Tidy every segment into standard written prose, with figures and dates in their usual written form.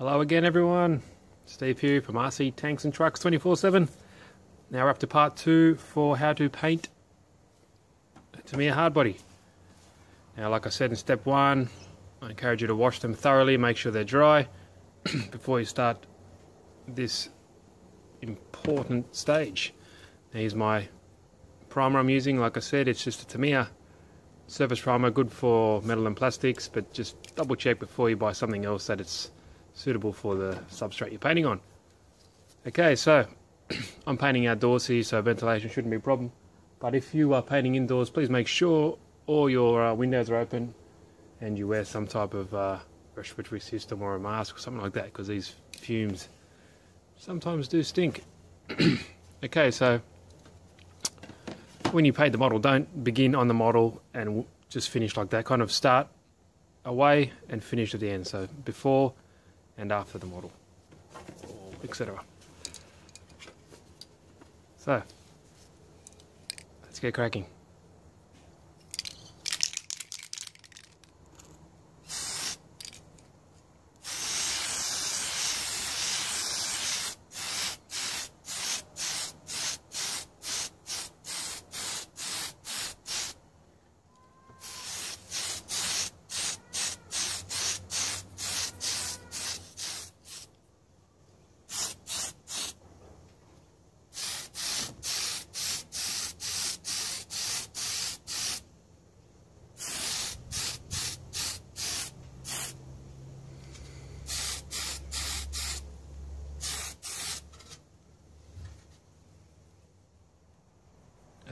Hello again everyone, Steve here from RC Tanks and Trucks 24/7. Now we're up to part 2 for how to paint a Tamiya hard body. Now like I said in step 1, I encourage you to wash them thoroughly, make sure they're dry before you start this important stage. Now here's my primer I'm using. Like I said, it's just a Tamiya surface primer, good for metal and plastics, but just double check before you buy something else that it's suitable for the substrate you're painting on. Okay, so I'm painting outdoors here, so ventilation shouldn't be a problem, but if you are painting indoors, please make sure all your windows are open and you wear some type of respiratory system or a mask or something like that, because these fumes sometimes do stink. Okay, so when you paint the model, don't begin on the model and just finish like that. Kind of start away and finish at the end, so before and after the model, etc. So let's get cracking.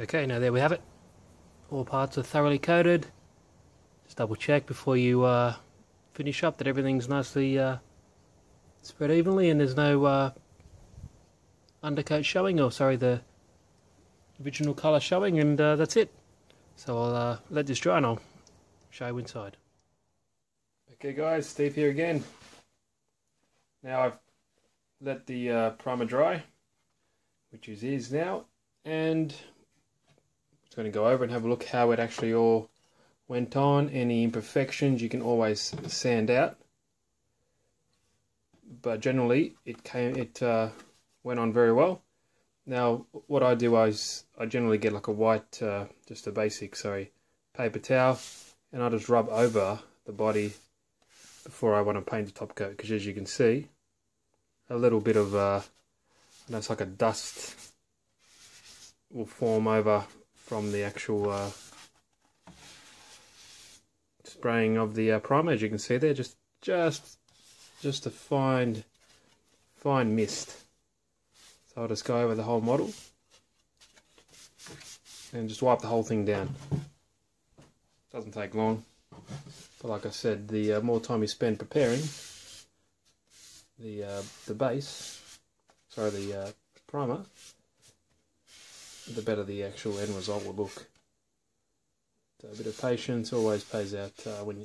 Okay, now there we have it. All parts are thoroughly coated. Just double check before you finish up that everything's nicely spread evenly and there's no undercoat showing, or sorry, the original colour showing, and that's it. So I'll let this dry and I'll show you inside. Okay guys, Steve here again. Now I've let the primer dry, which it is now, and going to go over and have a look how it actually all went on. Any imperfections you can always sand out, but generally it went on very well. Now what I do is I generally get like a white just a basic paper towel, and I just rub over the body before I want to paint the top coat, because as you can see, a little bit of it's like a dust will form over from the actual spraying of the primer. As you can see there, just a fine mist. So I'll just go over the whole model and just wipe the whole thing down. Doesn't take long, but like I said, the more time you spend preparing the primer, the better the actual end result will look. So a bit of patience always pays out,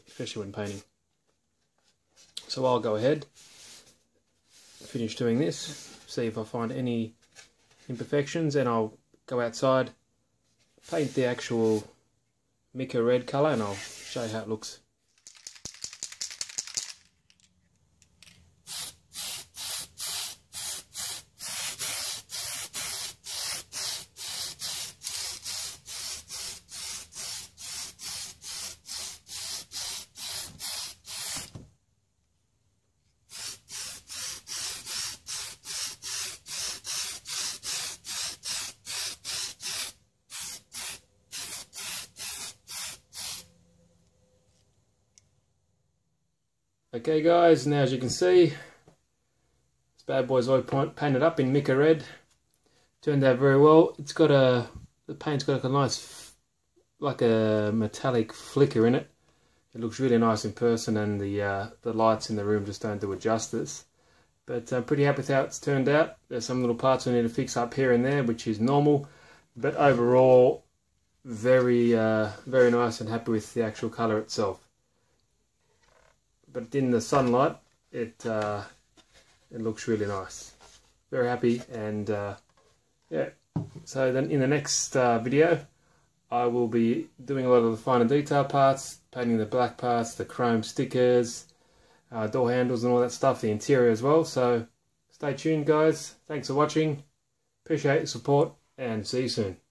especially when painting. So I'll go ahead, finish doing this, see if I find any imperfections, and I'll go outside, paint the actual MICA red colour, and I'll show you how it looks. Okay guys, now as you can see, this bad boy's all painted up in MICA red. Turned out very well. It's got the paint's got like a nice, like a metallic flicker in it. It looks really nice in person, and the lights in the room just don't do it justice. But I'm pretty happy with how it's turned out. There's some little parts we need to fix up here and there, which is normal. But overall, very nice, and happy with the actual colour itself. But in the sunlight, it looks really nice. Very happy, and yeah. So then in the next video, I will be doing a lot of the finer detail parts, painting the black parts, the chrome stickers, door handles and all that stuff, the interior as well. So stay tuned, guys. Thanks for watching. Appreciate the support and see you soon.